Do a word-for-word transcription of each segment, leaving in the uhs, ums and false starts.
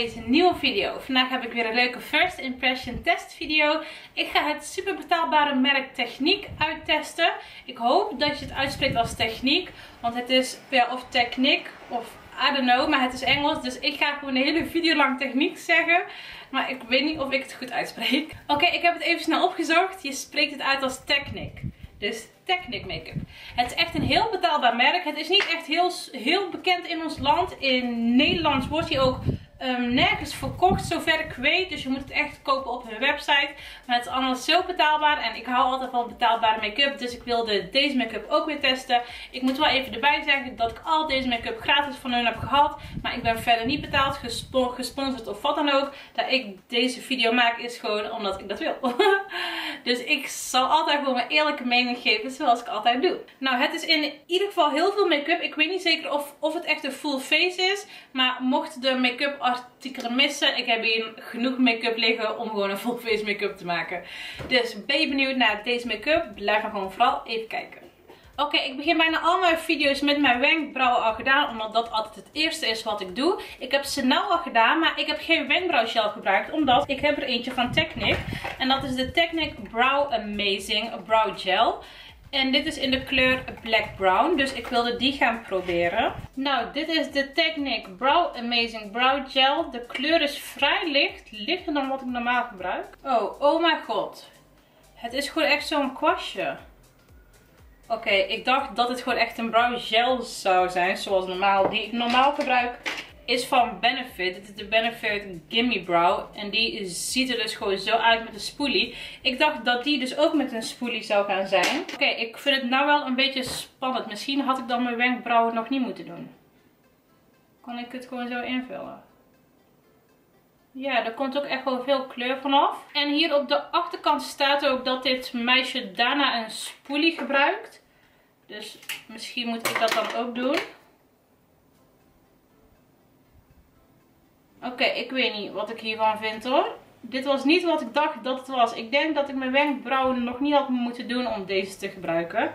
deze nieuwe video. Vandaag heb ik weer een leuke First Impression test video. Ik ga het super betaalbare merk Technic uittesten. Ik hoop dat je het uitspreekt als Technic. Want het is ja, of Technic of I don't know. Maar het is Engels. Dus ik ga gewoon een hele video lang Technic zeggen. Maar ik weet niet of ik het goed uitspreek. Oké, okay, ik heb het even snel opgezocht. Je spreekt het uit als Technic. Dus Technic Make-up. Het is echt een heel betaalbaar merk. Het is niet echt heel, heel bekend in ons land. In Nederland wordt hij ook um, nergens verkocht, zover ik weet. Dus je moet het echt kopen op hun website. Maar het is allemaal zo betaalbaar. En ik hou altijd van betaalbare make-up. Dus ik wilde deze make-up ook weer testen. Ik moet wel even erbij zeggen dat ik al deze make-up gratis van hun heb gehad. Maar ik ben verder niet betaald, gespo gesponsord of wat dan ook. Dat ik deze video maak is gewoon omdat ik dat wil. Dus ik zal altijd gewoon mijn eerlijke mening geven, zoals ik altijd doe. Nou, het is in ieder geval heel veel make-up. Ik weet niet zeker of, of het echt een full face is. Maar mocht de make-up artikelen missen, ik heb hier genoeg make-up liggen om gewoon een full face make-up te maken. Dus ben je benieuwd naar deze make-up? Blijf dan gewoon vooral even kijken. Oké, okay, ik begin bijna al mijn video's met mijn wenkbrauwen al gedaan, omdat dat altijd het eerste is wat ik doe. Ik heb ze nou al gedaan, maar ik heb geen wenkbrauwgel gebruikt, omdat ik heb er eentje van Technic. En dat is de Technic Brow Amazing Brow Gel. En dit is in de kleur Black Brown, dus ik wilde die gaan proberen. Nou, dit is de Technic Brow Amazing Brow Gel. De kleur is vrij licht, lichter dan wat ik normaal gebruik. Oh, oh mijn god. Het is gewoon echt zo'n kwastje. Oké, okay, ik dacht dat het gewoon echt een brow gel zou zijn, zoals normaal. Die ik normaal gebruik is van Benefit. Dit is de Benefit Gimme Brow. En die ziet er dus gewoon zo uit met een spoelie. Ik dacht dat die dus ook met een spoelie zou gaan zijn. Oké, okay, ik vind het nou wel een beetje spannend. Misschien had ik dan mijn wenkbrauwen nog niet moeten doen. Kon ik het gewoon zo invullen? Ja, er komt ook echt wel veel kleur vanaf. En hier op de achterkant staat ook dat dit meisje daarna een spoelie gebruikt. Dus misschien moet ik dat dan ook doen. Oké, okay, ik weet niet wat ik hiervan vind hoor. Dit was niet wat ik dacht dat het was. Ik denk dat ik mijn wenkbrauwen nog niet had moeten doen om deze te gebruiken.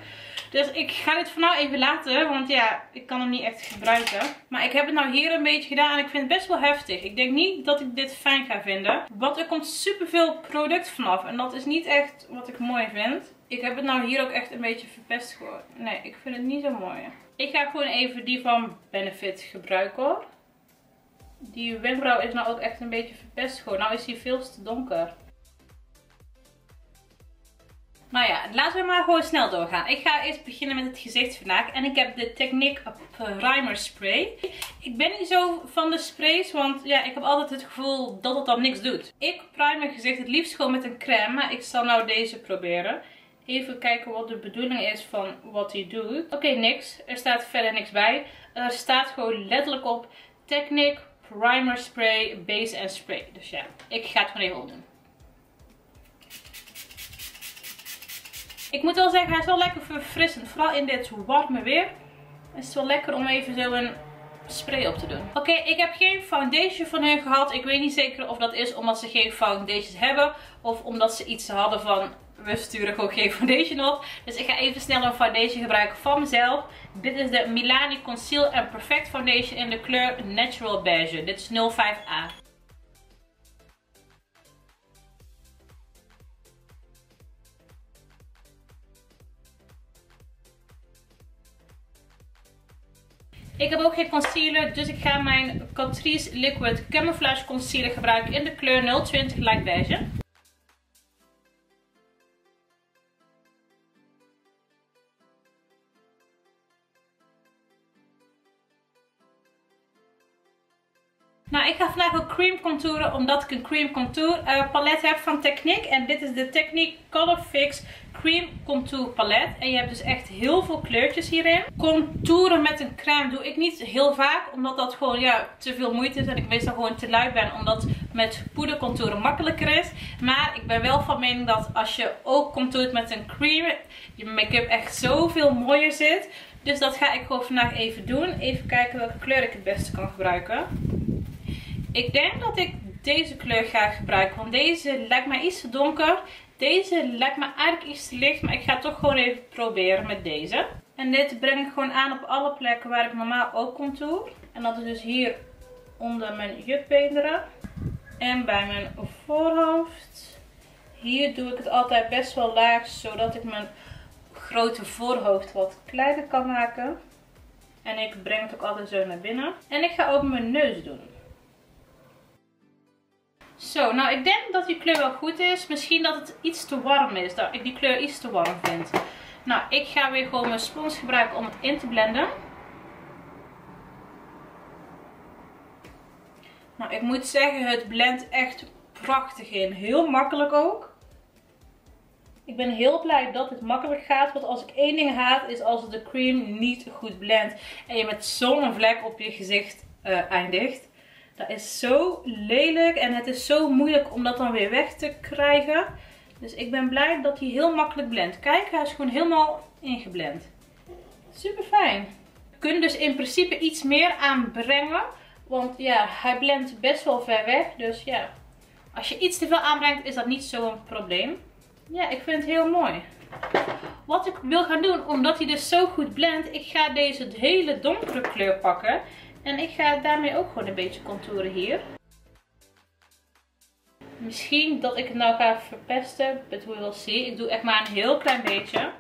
Dus ik ga dit voor nu even laten. Want ja, ik kan hem niet echt gebruiken. Maar ik heb het nou hier een beetje gedaan. En ik vind het best wel heftig. Ik denk niet dat ik dit fijn ga vinden. Want er komt superveel product vanaf. En dat is niet echt wat ik mooi vind. Ik heb het nou hier ook echt een beetje verpest geworden. Nee, ik vind het niet zo mooi. Ik ga gewoon even die van Benefit gebruiken hoor. Die wenkbrauw is nou ook echt een beetje verpest geworden. Nou is die veel te donker. Nou ja, laten we maar gewoon snel doorgaan. Ik ga eerst beginnen met het gezicht vandaag. En ik heb de Technic Primer Spray. Ik ben niet zo van de sprays, want ja, ik heb altijd het gevoel dat het dan niks doet. Ik prime mijn gezicht het liefst gewoon met een crème, maar ik zal nou deze proberen. Even kijken wat de bedoeling is van wat hij doet. Oké, okay, niks. Er staat verder niks bij. Er staat gewoon letterlijk op Technic Primer Spray, Base en Spray. Dus ja, ik ga het gewoon even opdoen. Ik moet wel zeggen, hij is wel lekker verfrissend. Vooral in dit warme weer. Het is wel lekker om even zo een spray op te doen. Oké, okay, ik heb geen foundation van hun gehad. Ik weet niet zeker of dat is omdat ze geen foundations hebben. Of omdat ze iets hadden van, we sturen gewoon geen foundation op. Dus ik ga even snel een foundation gebruiken van mezelf. Dit is de Milani Conceal and Perfect Foundation in de kleur Natural Beige. Dit is nul vijf A. Ik heb ook geen concealer, dus ik ga mijn Catrice Liquid Camouflage Concealer gebruiken in de kleur nul twintig Light Beige. Nou, ik ga vandaag ook cream contouren, omdat ik een cream contour uh, palet heb van Technic. En dit is de Technic Colour Fix Cream Contour Palet. En je hebt dus echt heel veel kleurtjes hierin. Contouren met een crème doe ik niet heel vaak, omdat dat gewoon ja, te veel moeite is. En ik meestal gewoon te lui ben, omdat met poeder contouren makkelijker is. Maar ik ben wel van mening dat als je ook contourt met een cream, je make-up echt zoveel mooier zit. Dus dat ga ik gewoon vandaag even doen. Even kijken welke kleur ik het beste kan gebruiken. Ik denk dat ik deze kleur ga gebruiken, want deze lijkt mij iets te donker. Deze lijkt me eigenlijk iets te licht, maar ik ga het toch gewoon even proberen met deze. En dit breng ik gewoon aan op alle plekken waar ik normaal ook contour. En dat is dus hier onder mijn jukbeenderen en bij mijn voorhoofd. Hier doe ik het altijd best wel laag, zodat ik mijn grote voorhoofd wat kleiner kan maken. En ik breng het ook altijd zo naar binnen. En ik ga ook mijn neus doen. Zo, nou ik denk dat die kleur wel goed is. Misschien dat het iets te warm is, dat ik die kleur iets te warm vind. Nou, ik ga weer gewoon mijn spons gebruiken om het in te blenden. Nou, ik moet zeggen, het blendt echt prachtig in. Heel makkelijk ook. Ik ben heel blij dat het makkelijk gaat. Want als ik één ding haat, is als de cream niet goed blendt. En je met zo'n vlek op je gezicht uh, eindigt. Dat is zo lelijk. En het is zo moeilijk om dat dan weer weg te krijgen. Dus ik ben blij dat hij heel makkelijk blendt. Kijk, hij is gewoon helemaal ingeblend. Super fijn. We kunnen dus in principe iets meer aanbrengen. Want ja, hij blendt best wel ver weg. Dus ja, als je iets te veel aanbrengt, is dat niet zo'n probleem. Ja, ik vind het heel mooi. Wat ik wil gaan doen, omdat hij dus zo goed blendt, ik ga deze hele donkere kleur pakken. En ik ga daarmee ook gewoon een beetje contouren hier. Misschien dat ik het nou ga verpesten, but we will see. Ik doe echt maar een heel klein beetje.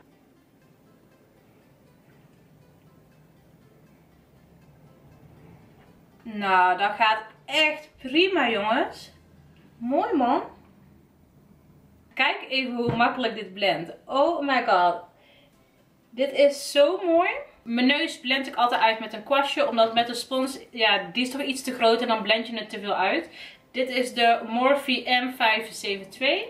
Nou, dat gaat echt prima, jongens. Mooi, man. Kijk even hoe makkelijk dit blendt. Oh my god. Dit is zo mooi. Mijn neus blend ik altijd uit met een kwastje. Omdat met een spons, ja, die is toch iets te groot en dan blend je het te veel uit. Dit is de Morphe M vijf zeven twee.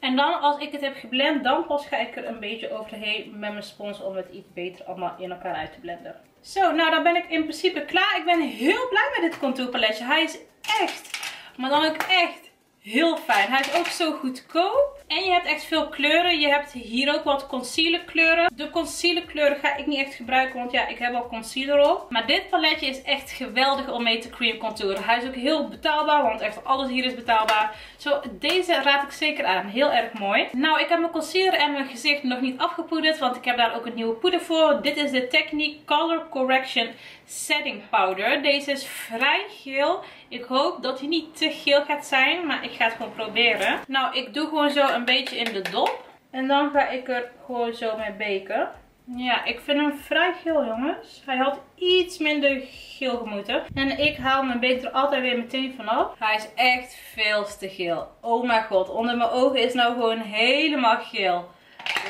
En dan als ik het heb geblend, dan pas ga ik er een beetje overheen met mijn spons om het iets beter allemaal in elkaar uit te blenden. Zo, nou dan ben ik in principe klaar. Ik ben heel blij met dit contourpaletje. Hij is echt, maar dan ook echt heel fijn. Hij is ook zo goedkoop. En je hebt echt veel kleuren. Je hebt hier ook wat concealer kleuren. De concealer kleuren ga ik niet echt gebruiken, want ja, ik heb al concealer op. Maar dit paletje is echt geweldig om mee te cream contouren. Hij is ook heel betaalbaar, want echt alles hier is betaalbaar. Zo, deze raad ik zeker aan. Heel erg mooi. Nou, ik heb mijn concealer en mijn gezicht nog niet afgepoederd, want ik heb daar ook een nieuwe poeder voor. Dit is de Technic Colour Correction Setting Powder. Deze is vrij geel. Ik hoop dat hij niet te geel gaat zijn, maar ik ga het gewoon proberen. Nou, ik doe gewoon zo een Een beetje in de dop. En dan ga ik er gewoon zo mee beken. Ja, ik vind hem vrij geel, jongens. Hij had iets minder geel gemoeten. En ik haal mijn beek er altijd weer meteen vanaf. Hij is echt veel te geel. Oh mijn god, onder mijn ogen is nou gewoon helemaal geel.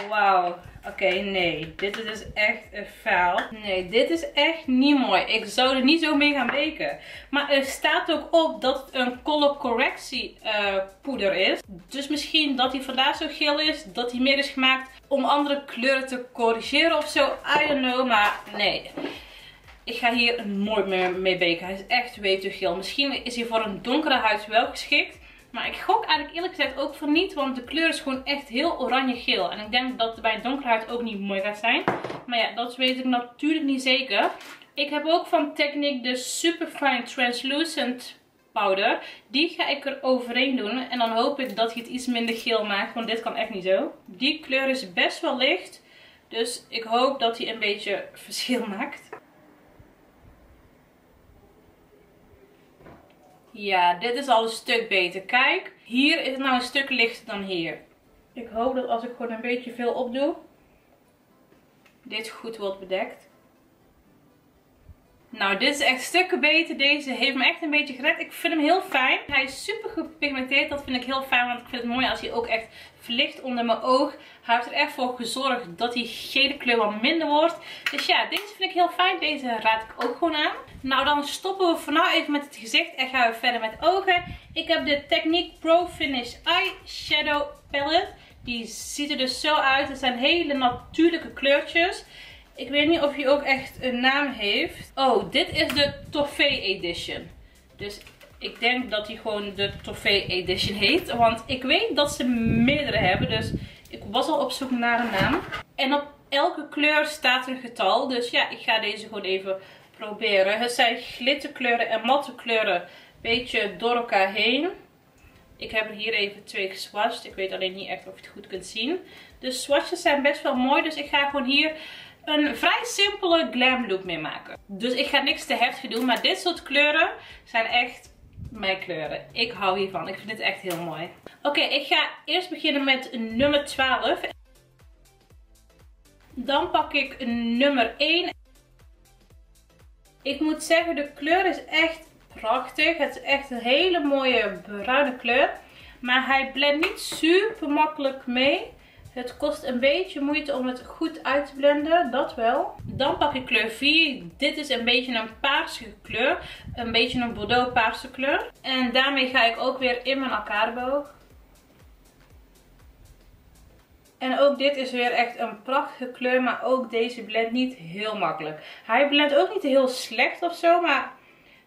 Wauw. Oké, okay, nee. Dit is dus echt een faal. Nee, dit is echt niet mooi. Ik zou er niet zo mee gaan beken. Maar er staat ook op dat het een color correctie uh, poeder is. Dus misschien dat hij vandaag zo geel is. Dat hij meer is gemaakt om andere kleuren te corrigeren of zo. I don't know, maar nee. Ik ga hier nooit meer mee beken. Hij is echt weer te geel. Misschien is hij voor een donkere huid wel geschikt. Maar ik gok eigenlijk eerlijk gezegd ook van niet, want de kleur is gewoon echt heel oranje-geel. En ik denk dat het bij een donkere huid ook niet mooi gaat zijn. Maar ja, dat weet ik natuurlijk niet zeker. Ik heb ook van Technic de Superfine Translucent Powder. Die ga ik er overheen doen. En dan hoop ik dat hij het iets minder geel maakt, want dit kan echt niet zo. Die kleur is best wel licht, dus ik hoop dat hij een beetje verschil maakt. Ja, dit is al een stuk beter. Kijk, hier is het nou een stuk lichter dan hier. Ik hoop dat als ik gewoon een beetje veel opdoe, dit goed wordt bedekt. Nou, dit is echt stukken beter. Deze heeft me echt een beetje gered. Ik vind hem heel fijn. Hij is super gepigmenteerd. Dat vind ik heel fijn, want ik vind het mooi als hij ook echt verlicht onder mijn oog. Hij heeft er echt voor gezorgd dat die gele kleur wat minder wordt. Dus ja, deze vind ik heel fijn. Deze raad ik ook gewoon aan. Nou, dan stoppen we voor nu even met het gezicht en gaan we verder met ogen. Ik heb de Technic Pro Finish Eyeshadow Palette. Die ziet er dus zo uit. Het zijn hele natuurlijke kleurtjes. Ik weet niet of hij ook echt een naam heeft. Oh, dit is de Toffee Edition. Dus ik denk dat hij gewoon de Toffee Edition heet. Want ik weet dat ze meerdere hebben. Dus ik was al op zoek naar een naam. En op elke kleur staat een getal. Dus ja, ik ga deze gewoon even proberen. Het zijn glitterkleuren en matte kleuren. Beetje door elkaar heen. Ik heb er hier even twee geswatcht. Ik weet alleen niet echt of je het goed kunt zien. De swatches zijn best wel mooi. Dus ik ga gewoon hier een vrij simpele glam look mee maken. Dus ik ga niks te heftig doen. Maar dit soort kleuren zijn echt mijn kleuren. Ik hou hiervan. Ik vind het echt heel mooi. Oké, okay, ik ga eerst beginnen met nummer twaalf. Dan pak ik nummer één. Ik moet zeggen, de kleur is echt prachtig. Het is echt een hele mooie bruine kleur. Maar hij blendt niet super makkelijk mee. Het kost een beetje moeite om het goed uit te blenden. Dat wel. Dan pak ik kleur vier. Dit is een beetje een paarse kleur. Een beetje een bordeaux paarse kleur. En daarmee ga ik ook weer in mijn elkaarboog. En ook dit is weer echt een prachtige kleur. Maar ook deze blendt niet heel makkelijk. Hij blendt ook niet heel slecht of zo. Maar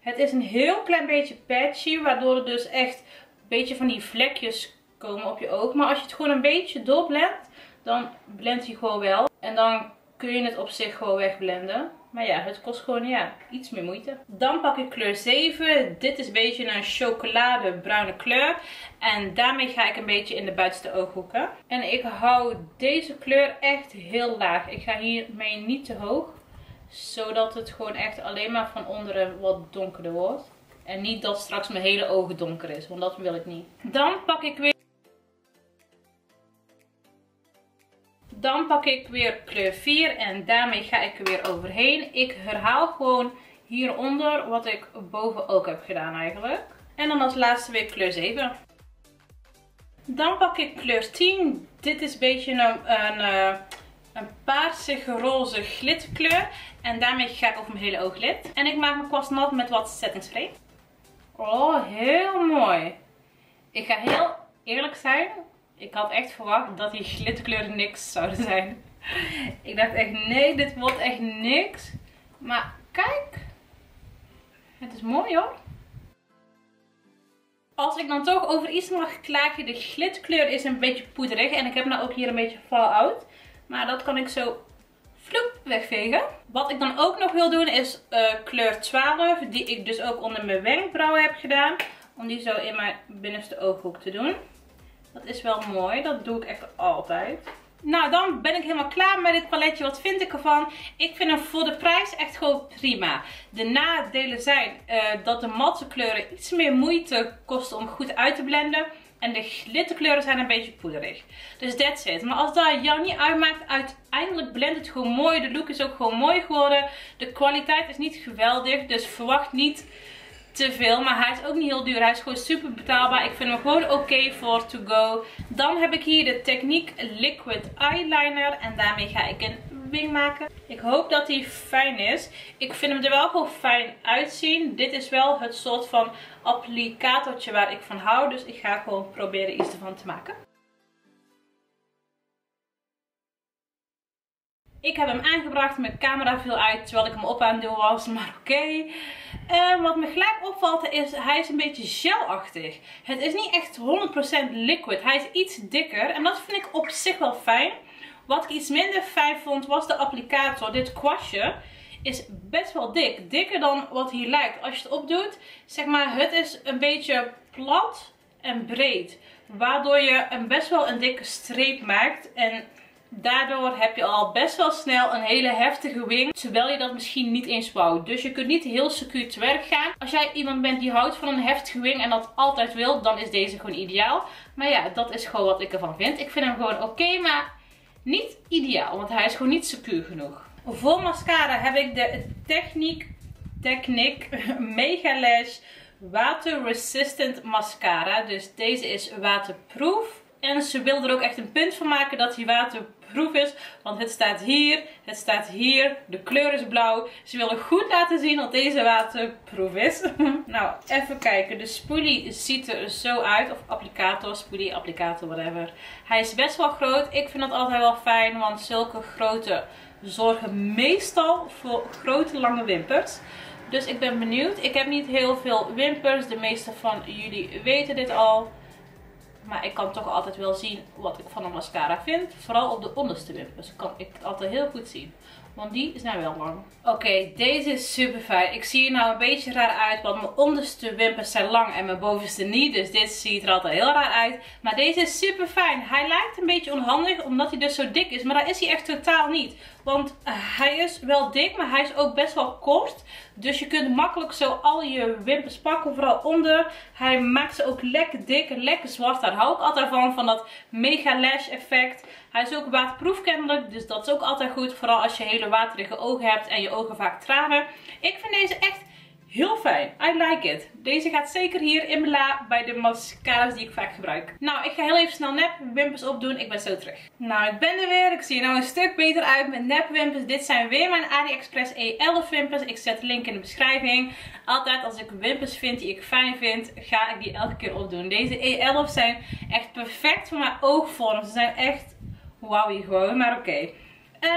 het is een heel klein beetje patchy. Waardoor er dus echt een beetje van die vlekjes komen op je oog. Maar als je het gewoon een beetje doorblendt, dan blendt hij gewoon wel. En dan kun je het op zich gewoon wegblenden. Maar ja, het kost gewoon ja, iets meer moeite. Dan pak ik kleur zeven. Dit is een beetje een chocoladebruine kleur. En daarmee ga ik een beetje in de buitenste ooghoeken. En ik hou deze kleur echt heel laag. Ik ga hiermee niet te hoog. Zodat het gewoon echt alleen maar van onderen wat donkerder wordt. En niet dat straks mijn hele ogen donker is. Want dat wil ik niet. Dan pak ik weer... Dan pak ik weer kleur vier en daarmee ga ik er weer overheen. Ik herhaal gewoon hieronder wat ik boven ook heb gedaan eigenlijk. En dan als laatste weer kleur zeven. Dan pak ik kleur tien. Dit is een beetje een, een, een paarsige roze glitterkleur. En daarmee ga ik over mijn hele oog lid. En ik maak mijn kwast nat met wat setting spray. Oh, heel mooi. Ik ga heel eerlijk zijn. Ik had echt verwacht dat die glitterkleuren niks zouden zijn. Ik dacht echt, nee, dit wordt echt niks. Maar kijk. Het is mooi hoor. Als ik dan toch over iets mag klagen. De glitterkleur is een beetje poederig. En ik heb nou ook hier een beetje fallout. Maar dat kan ik zo vloep wegvegen. Wat ik dan ook nog wil doen is uh, kleur twaalf. Die ik dus ook onder mijn wenkbrauw heb gedaan. Om die zo in mijn binnenste ooghoek te doen. Dat is wel mooi. Dat doe ik echt altijd. Nou, dan ben ik helemaal klaar met dit paletje. Wat vind ik ervan? Ik vind hem voor de prijs echt gewoon prima. De nadelen zijn uh, dat de matte kleuren iets meer moeite kosten om goed uit te blenden. En de glitterkleuren zijn een beetje poederig. Dus that's it. Maar als dat jou niet uitmaakt, uiteindelijk blendt het gewoon mooi. De look is ook gewoon mooi geworden. De kwaliteit is niet geweldig. Dus verwacht niet te veel, maar hij is ook niet heel duur. Hij is gewoon super betaalbaar. Ik vind hem gewoon oké okay voor to go. Dan heb ik hier de Technic Liquid Eyeliner. En daarmee ga ik een wing maken. Ik hoop dat hij fijn is. Ik vind hem er wel gewoon fijn uitzien. Dit is wel het soort van applicatortje waar ik van hou. Dus ik ga gewoon proberen iets ervan te maken. Ik heb hem aangebracht. Mijn camera viel uit terwijl ik hem op aan het doen was. Maar oké. Okay. Uh, wat me gelijk opvalt is, hij is een beetje gelachtig. Het is niet echt honderd procent liquid. Hij is iets dikker. En dat vind ik op zich wel fijn. Wat ik iets minder fijn vond was de applicator. Dit kwastje is best wel dik. Dikker dan wat hier lijkt. Als je het opdoet, zeg maar, het is een beetje plat en breed. Waardoor je een best wel een dikke streep maakt. En daardoor heb je al best wel snel een hele heftige wing. Terwijl je dat misschien niet eens wou. Dus je kunt niet heel secuur te werk gaan. Als jij iemand bent die houdt van een heftige wing en dat altijd wil. Dan is deze gewoon ideaal. Maar ja, dat is gewoon wat ik ervan vind. Ik vind hem gewoon oké, okay, maar niet ideaal. Want hij is gewoon niet secuur genoeg. Voor mascara heb ik de Technic, Technic Mega Lash Water Resistant Mascara. Dus deze is waterproof. En ze wil er ook echt een punt van maken dat hij waterproof is. Want het staat hier, het staat hier, de kleur is blauw. Ze willen goed laten zien dat deze waterproof is. Nou, even kijken. De spoelie ziet er zo uit. Of applicator, spoelie, applicator, whatever. Hij is best wel groot. Ik vind dat altijd wel fijn, want zulke grote zorgen meestal voor grote lange wimpers. Dus ik ben benieuwd. Ik heb niet heel veel wimpers. De meeste van jullie weten dit al. Maar ik kan toch altijd wel zien wat ik van een mascara vind. Vooral op de onderste wimpers kan ik het altijd heel goed zien. Want die zijn wel lang. Oké, okay, deze is super fijn. Ik zie er nou een beetje raar uit. Want mijn onderste wimpers zijn lang en mijn bovenste niet. Dus dit ziet er altijd heel raar uit. Maar deze is super fijn. Hij lijkt een beetje onhandig omdat hij dus zo dik is. Maar dat is hij echt totaal niet. Want hij is wel dik, maar hij is ook best wel kort. Dus je kunt makkelijk zo al je wimpers pakken. Vooral onder. Hij maakt ze ook lekker dik en lekker zwart. Daar hou ik altijd van. Van dat mega lash effect. Hij is ook waterproof kennelijk. Dus dat is ook altijd goed. Vooral als je hele waterige ogen hebt en je ogen vaak tranen. Ik vind deze echt heel fijn. I like it. Deze gaat zeker hier in mijn la bij de mascara's die ik vaak gebruik. Nou, ik ga heel even snel nep wimpers opdoen. Ik ben zo terug. Nou, ik ben er weer. Ik zie er nou een stuk beter uit met nep wimpers. Dit zijn weer mijn AliExpress E elf wimpers. Ik zet de link in de beschrijving. Altijd als ik wimpers vind die ik fijn vind, ga ik die elke keer opdoen. Deze E elf zijn echt perfect voor mijn oogvorm. Ze zijn echt wauw gewoon, maar oké. Okay.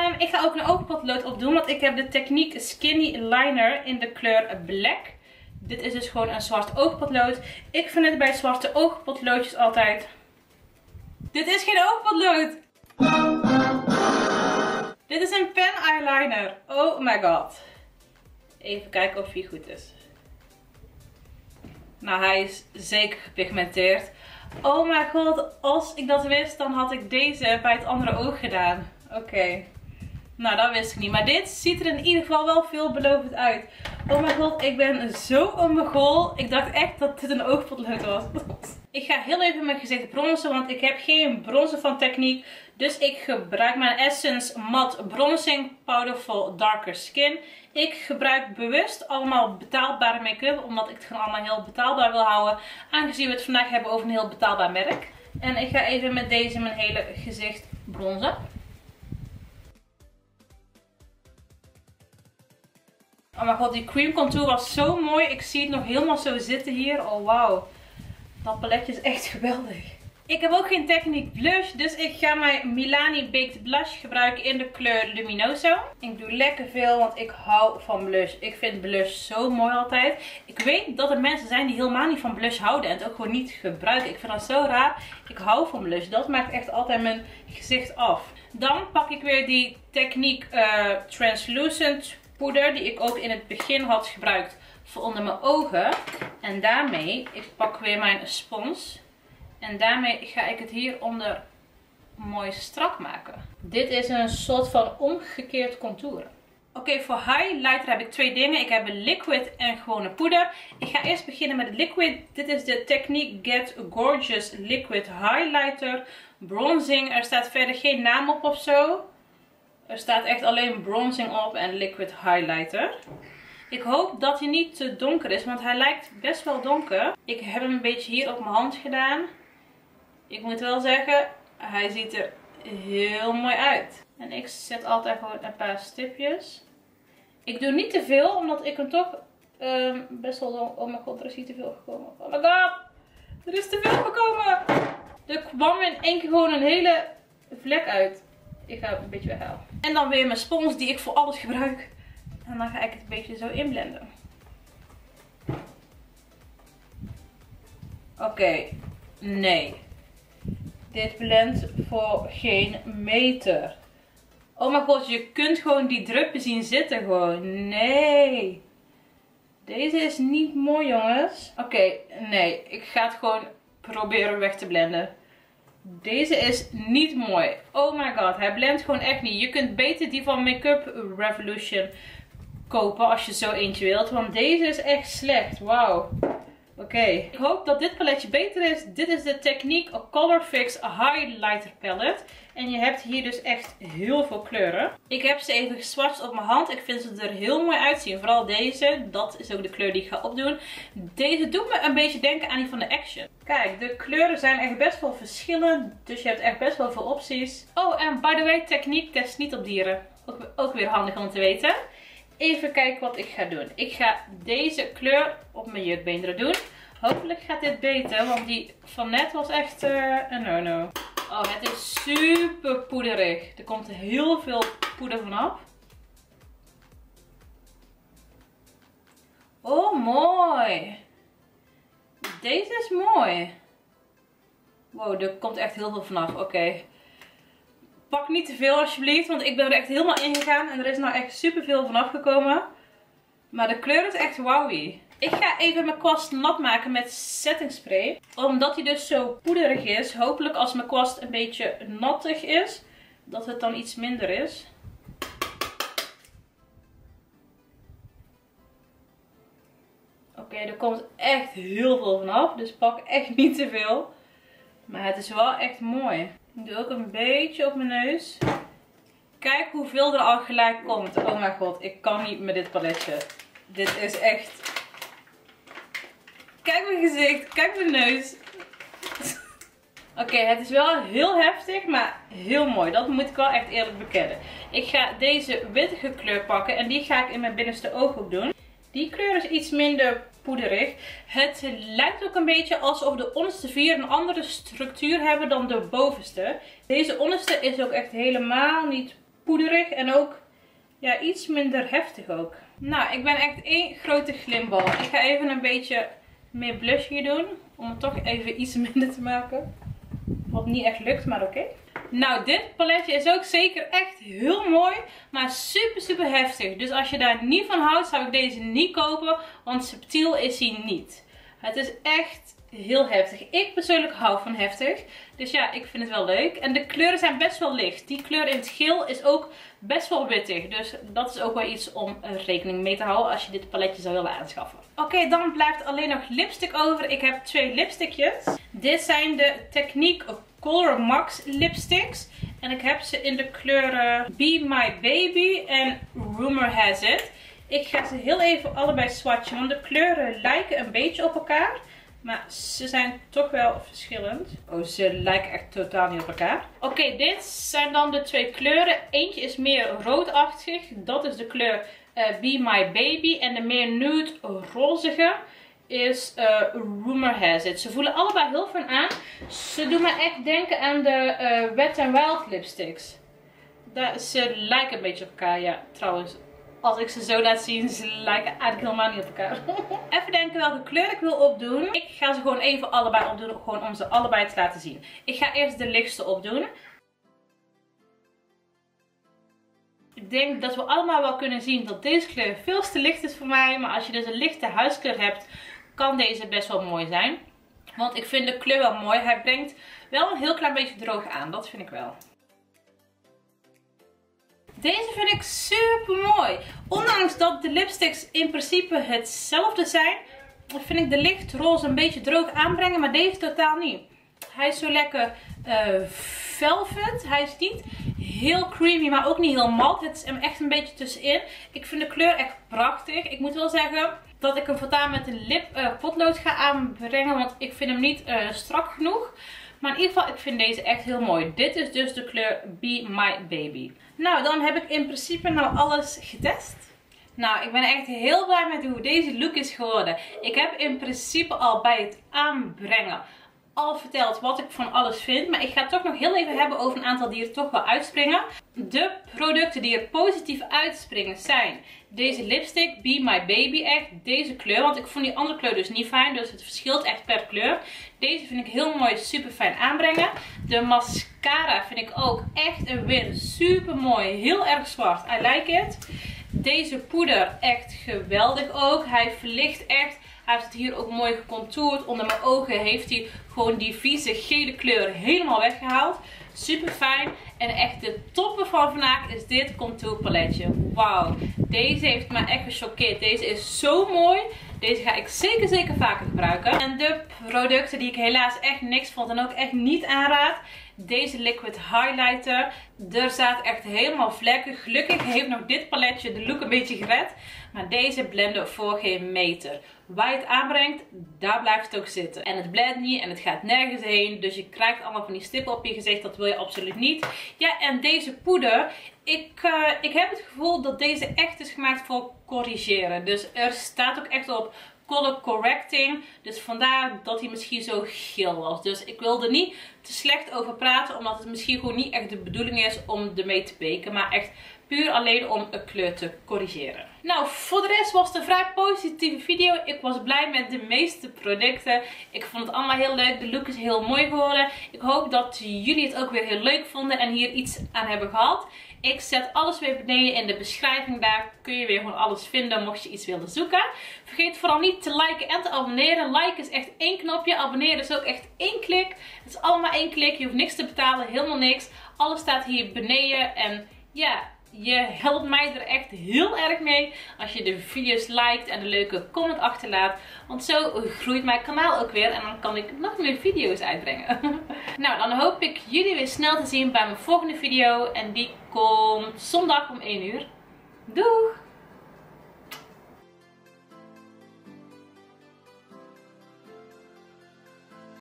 Um, ik ga ook een oogpotlood opdoen, want ik heb de Technic Skinny Liner in de kleur black. Dit is dus gewoon een zwart oogpotlood. Ik vind het bij zwarte oogpotloodjes altijd... Dit is geen oogpotlood! Dit is een pen eyeliner. Oh my god. Even kijken of hij goed is. Nou, hij is zeker gepigmenteerd. Oh my god, als ik dat wist, dan had ik deze bij het andere oog gedaan. Oké. Okay. Nou, dat wist ik niet. Maar dit ziet er in ieder geval wel veelbelovend uit. Oh mijn god, ik ben zo om mijn goal. Ik dacht echt dat dit een oogpotlood was. Ik ga heel even mijn gezicht bronzen, want ik heb geen bronzen van Technic. Dus ik gebruik mijn Essence Matte Bronzing Powder for Darker Skin. Ik gebruik bewust allemaal betaalbare make-up, omdat ik het gewoon allemaal heel betaalbaar wil houden. Aangezien we het vandaag hebben over een heel betaalbaar merk. En ik ga even met deze mijn hele gezicht bronzen. Oh mijn god, die cream contour was zo mooi. Ik zie het nog helemaal zo zitten hier. Oh wauw. Dat paletje is echt geweldig. Ik heb ook geen Technic blush. Dus ik ga mijn Milani Baked Blush gebruiken in de kleur Luminoso. Ik doe lekker veel, want ik hou van blush. Ik vind blush zo mooi altijd. Ik weet dat er mensen zijn die helemaal niet van blush houden. En het ook gewoon niet gebruiken. Ik vind dat zo raar. Ik hou van blush. Dat maakt echt altijd mijn gezicht af. Dan pak ik weer die Technic uh, Translucent poeder die ik ook in het begin had gebruikt voor onder mijn ogen. En daarmee, ik pak weer mijn spons. En daarmee ga ik het hieronder mooi strak maken. Dit is een soort van omgekeerd contouren. Oké, okay, voor highlighter heb ik twee dingen. Ik heb een liquid en gewone poeder. Ik ga eerst beginnen met het liquid. Dit is de Technic Get Gorgeous Liquid Highlighter Bronzing. Er staat verder geen naam op of zo. Er staat echt alleen bronzing op en liquid highlighter. Ik hoop dat hij niet te donker is, want hij lijkt best wel donker. Ik heb hem een beetje hier op mijn hand gedaan. Ik moet wel zeggen, hij ziet er heel mooi uit. En ik zet altijd gewoon een paar stipjes. Ik doe niet te veel, omdat ik hem toch um, best wel donker... Oh mijn god, er is hier te veel gekomen. Oh my god, er is te veel gekomen. Er kwam in één keer gewoon een hele vlek uit. Ik ga een beetje weghalen. En dan weer mijn spons die ik voor alles gebruik. En dan ga ik het een beetje zo inblenden. Oké. Okay. Nee. Dit blendt voor geen meter. Oh mijn god, je kunt gewoon die druppen zien zitten gewoon. Nee. Deze is niet mooi, jongens. Oké, okay. Nee. Ik ga het gewoon proberen weg te blenden. Deze is niet mooi. Oh my god, hij blendt gewoon echt niet. Je kunt beter die van Make Up Revolution kopen als je zo eentje wilt. Want deze is echt slecht. Wauw. Oké. Okay. Ik hoop dat dit paletje beter is. Dit is de Technic Colour Fix Highlighter Palette. En je hebt hier dus echt heel veel kleuren. Ik heb ze even geswatcht op mijn hand. Ik vind ze er heel mooi uitzien. Vooral deze. Dat is ook de kleur die ik ga opdoen. Deze doet me een beetje denken aan die van de Action. Kijk, de kleuren zijn echt best wel verschillend. Dus je hebt echt best wel veel opties. Oh, en by the way, Technic test niet op dieren. Ook, ook weer handig om te weten. Even kijken wat ik ga doen. Ik ga deze kleur op mijn jukbeenderen doen. Hopelijk gaat dit beter, want die van net was echt uh, een no-no. Oh, het is super poederig. Er komt heel veel poeder vanaf. Oh, mooi. Deze is mooi. Wow, er komt echt heel veel vanaf. Oké. Okay. Pak niet te veel alsjeblieft, want ik ben er echt helemaal in gegaan en er is nou echt superveel vanaf gekomen. Maar de kleur is echt wowie. Ik ga even mijn kwast nat maken met setting spray. Omdat hij dus zo poederig is, hopelijk als mijn kwast een beetje nattig is, dat het dan iets minder is. Oké, okay, er komt echt heel veel vanaf, dus pak echt niet te veel. Maar het is wel echt mooi. Ik doe ook een beetje op mijn neus. Kijk hoeveel er al gelijk komt. Oh mijn god, ik kan niet met dit paletje. Dit is echt... Kijk mijn gezicht, kijk mijn neus. Oké, okay, het is wel heel heftig, maar heel mooi. Dat moet ik wel echt eerlijk bekennen. Ik ga deze witte kleur pakken en die ga ik in mijn binnenste ooghoek doen. Die kleur is iets minder poederig. Het lijkt ook een beetje alsof de onderste vier een andere structuur hebben dan de bovenste. Deze onderste is ook echt helemaal niet poederig en ook ja, iets minder heftig ook. Nou, ik ben echt één grote glimbal. Ik ga even een beetje meer blush hier doen om het toch even iets minder te maken. Wat niet echt lukt, maar oké. Okay. Nou, dit paletje is ook zeker echt heel mooi, maar super super heftig. Dus als je daar niet van houdt, zou ik deze niet kopen, want subtiel is hij niet. Het is echt heel heftig. Ik persoonlijk hou van heftig, dus ja, ik vind het wel leuk. En de kleuren zijn best wel licht. Die kleur in het geel is ook best wel wittig, dus dat is ook wel iets om rekening mee te houden als je dit paletje zou willen aanschaffen. Oké, okay, dan blijft alleen nog lipstick over. Ik heb twee lipstickjes. Dit zijn de Technic Colour Max lipsticks. En ik heb ze in de kleuren Be My Baby en Rumor Has It. Ik ga ze heel even allebei swatchen, want de kleuren lijken een beetje op elkaar. Maar ze zijn toch wel verschillend. Oh, ze lijken echt totaal niet op elkaar. Oké, okay, dit zijn dan de twee kleuren. Eentje is meer roodachtig. Dat is de kleur uh, Be My Baby. En de meer nude rozige is uh, Rumor Has It. Ze voelen allebei heel fijn aan. Ze doen me echt denken aan de uh, Wet and Wild lipsticks. Daar, ze lijken een beetje op elkaar. Ja, trouwens. Als ik ze zo laat zien, ze lijken eigenlijk helemaal niet op elkaar. Even denken welke kleur ik wil opdoen. Ik ga ze gewoon even allebei opdoen, gewoon om ze allebei te laten zien. Ik ga eerst de lichtste opdoen. Ik denk dat we allemaal wel kunnen zien dat deze kleur veel te licht is voor mij. Maar als je dus een lichte huidskleur hebt, kan deze best wel mooi zijn. Want ik vind de kleur wel mooi. Hij brengt wel een heel klein beetje droog aan, dat vind ik wel. Deze vind ik super mooi. Ondanks dat de lipsticks in principe hetzelfde zijn, vind ik de lichtroze een beetje droog aanbrengen, maar deze totaal niet. Hij is zo lekker uh, velvet. Hij is niet heel creamy, maar ook niet heel mat. Het is hem echt een beetje tussenin. Ik vind de kleur echt prachtig. Ik moet wel zeggen dat ik hem voortaan met een lip uh, potlood ga aanbrengen, want ik vind hem niet uh, strak genoeg. Maar in ieder geval, ik vind deze echt heel mooi. Dit is dus de kleur Be My Baby. Nou, dan heb ik in principe nou alles getest. Nou, ik ben echt heel blij met hoe deze look is geworden. Ik heb in principe al bij het aanbrengen al verteld wat ik van alles vind. Maar ik ga het toch nog heel even hebben over een aantal die er toch wel uitspringen. De producten die er positief uitspringen zijn deze lipstick, Be My Baby, echt deze kleur. Want ik vond die andere kleur dus niet fijn, dus het verschilt echt per kleur. Deze vind ik heel mooi, super fijn aanbrengen. De mascara vind ik ook echt een win, super mooi, heel erg zwart. I like it. Deze poeder echt geweldig ook. Hij verlicht echt. Hij heeft het hier ook mooi gecontourd. Onder mijn ogen heeft hij gewoon die vieze gele kleur helemaal weggehaald. Super fijn. En echt de topper van vandaag is dit contour paletje. Wauw. Deze heeft me echt gechoqueerd. Deze is zo mooi. Deze ga ik zeker zeker vaker gebruiken. En de producten die ik helaas echt niks vond en ook echt niet aanraad. Deze liquid highlighter. Er zaten echt helemaal vlekken. Gelukkig heeft nog dit paletje de look een beetje gered. Maar deze blenden voor geen meter. Waar je het aanbrengt, daar blijft het ook zitten. En het blendt niet en het gaat nergens heen. Dus je krijgt allemaal van die stippen op je gezicht. Dat wil je absoluut niet. Ja, en deze poeder. Ik, uh, ik heb het gevoel dat deze echt is gemaakt voor corrigeren. Dus er staat ook echt op Colour Correcting. Dus vandaar dat hij misschien zo geel was. Dus ik wil er niet te slecht over praten. Omdat het misschien gewoon niet echt de bedoeling is om ermee te peken. Maar echt Puur alleen om een kleur te corrigeren. Nou, voor de rest was het een vrij positieve video. Ik was blij met de meeste producten. Ik vond het allemaal heel leuk. De look is heel mooi geworden. Ik hoop dat jullie het ook weer heel leuk vonden en hier iets aan hebben gehad. Ik zet alles weer beneden in de beschrijving. Daar kun je weer gewoon alles vinden mocht je iets willen zoeken. Vergeet vooral niet te liken en te abonneren. Liken is echt één knopje. Abonneren is ook echt één klik. Het is allemaal één klik. Je hoeft niks te betalen. Helemaal niks. Alles staat hier beneden. En ja... je helpt mij er echt heel erg mee als je de video's liked en een leuke comment achterlaat. Want zo groeit mijn kanaal ook weer en dan kan ik nog meer video's uitbrengen. Nou, dan hoop ik jullie weer snel te zien bij mijn volgende video. En die komt zondag om één uur. Doeg!